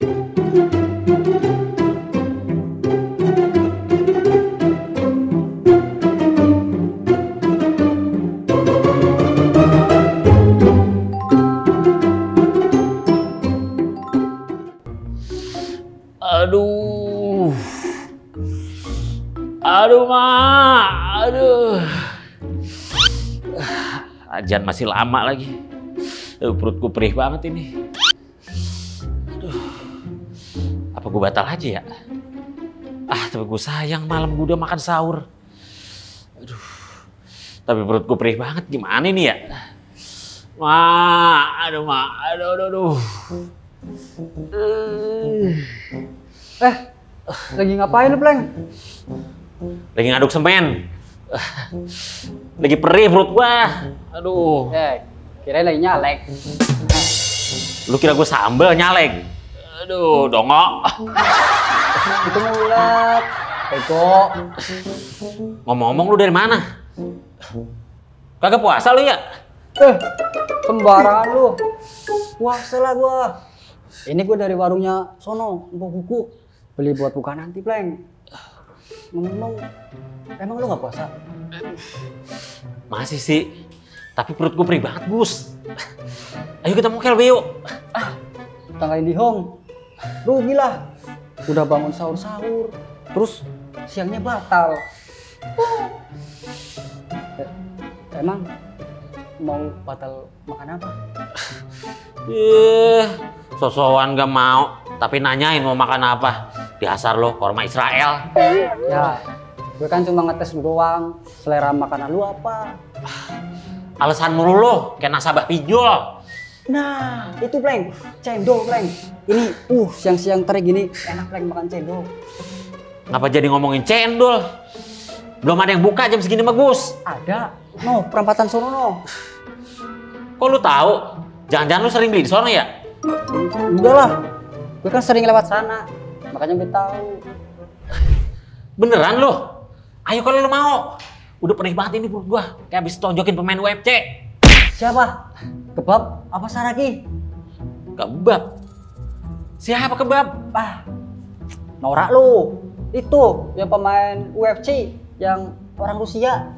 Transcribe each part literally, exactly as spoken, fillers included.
Aduh, aduh mak, aduh, ajan masih lama lagi. Aduh, perutku perih banget ini. Aduh, apa gue batal aja ya? Ah, tapi gue sayang malam gue udah makan sahur. Aduh, tapi perutku perih banget gimana ini ya? Mak, aduh mak, aduh, aduh, aduh. Eh, lagi ngapain lu, Pleng? Lagi ngaduk semen. Lagi perih perut gua. Aduh. Eh, kirain lagi nyalek. Lu kira gua sambel nyalek? Aduh, dongok. Itu mulut. Eko. Ngomong-ngomong lu dari mana? Kagak puasa lu ya? Eh, sembarangan lu. Puasa lah gua. Ini gue dari warungnya sono, empok kuku. Beli buat buka nanti, Pleng. Ngomong, emang lu gak puasa? Masih sih, tapi perut gue perih banget, Bus. Ayo kita mau kelbe yuk. Ah, tanggalin di home. Rugi lah, udah bangun sahur-sahur. Terus siangnya batal. Emang mau batal makan apa? Iya. Sosokan gak mau, tapi nanyain mau makan apa. Dasar lo, korma Israel. Ya, gue kan cuma ngetes doang. Selera makanan lu apa? Alasan mulu lo, kayak nasabah pinjol. Nah, itu Pleng, cendol Pleng. Ini, uh, siang-siang terik gini enak Pleng makan cendol. Ngapa jadi ngomongin cendol? Belum ada yang buka jam segini bagus. Ada, no, perempatan sono no. Kok lu tahu? Jangan-jangan lu sering beli di sono ya? Udah lah, gue kan sering lewat sana, makanya gue tahu. Beneran lo? Ayo kalau lo mau. Udah perih banget ini perut gue, kayak habis tonjokin pemain U F C. Siapa? Kebab? Apa Saragi? Kebab? Siapa kebab? Ah, norak lo. Itu yang pemain U F C, yang orang Rusia.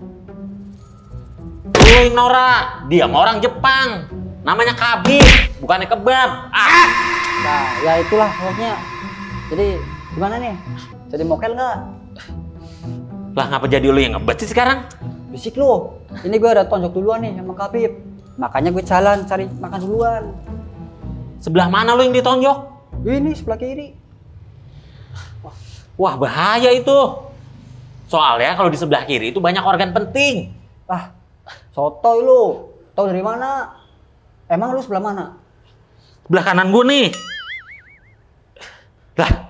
Lo yang norak, dia orang Jepang. Namanya Kabi, bukannya kebab. Ah. Nah, ya itulah pokoknya. Jadi gimana nih? Jadi mokel nggak? Lah ngapa jadi lu yang ngebet sih sekarang? Bisik lu. Ini gue ada tonjok duluan nih sama Kabib. Makanya gue jalan cari makan duluan. Sebelah mana lu yang ditonjok? Ini sebelah kiri. Wah, Wah bahaya itu. Soalnya kalau di sebelah kiri itu banyak organ penting. Ah, sotoy lu. Tahu dari mana? Emang lu sebelah mana? Sebelah kanan gue nih. Lah,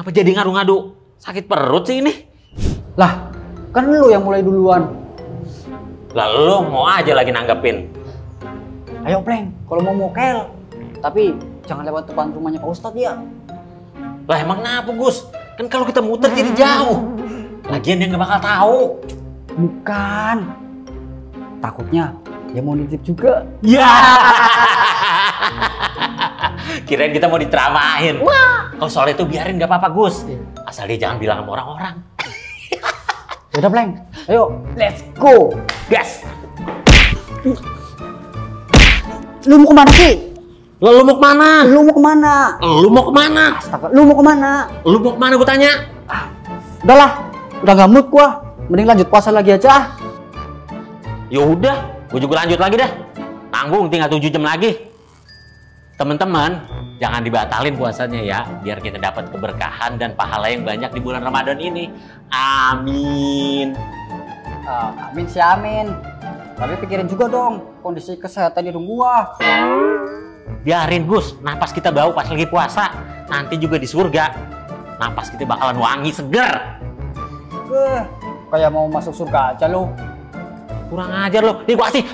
ngapa jadi ngadu-ngadu? Sakit perut sih ini. Lah, kan lu yang mulai duluan. Lah, lu mau aja lagi nanggepin. Ayo, Pleng, kalau mau mokel. Tapi jangan lewat depan rumahnya Pak Ustadz ya. Lah, emang kenapa, Gus? Kan kalau kita muter jadi jauh. Lagian dia nggak bakal tahu. Bukan. Takutnya dia mau nitip juga. Ya. Kirain kita mau diceramahin. Wah. Kalau soal itu biarin gak apa-apa, Gus. Iya. Asal dia jangan bilang sama orang-orang. Udah, Pleng. Ayo, let's go. Gas. Lu mau kemana sih? Lu mau kemana? Lu mau kemana? Lu mau kemana? Astaga, lu mau kemana? Lu mau kemana gue tanya? Ah, udahlah. Udah gak mood gua. Mending lanjut puasa lagi aja. Ya udah. Gue juga lanjut lagi dah. Tanggung tinggal tujuh jam lagi. Teman-teman, jangan dibatalin puasanya ya, biar kita dapat keberkahan dan pahala yang banyak di bulan Ramadan ini. Amin. Uh, amin sih amin. Tapi pikirin juga dong kondisi kesehatan hidung gua. Biarin, Gus, napas kita bau pas lagi puasa. Nanti juga di surga napas kita bakalan wangi seger. Uh, kayak mau masuk surga aja lo. Kurang ajar lo, nih gua kasih.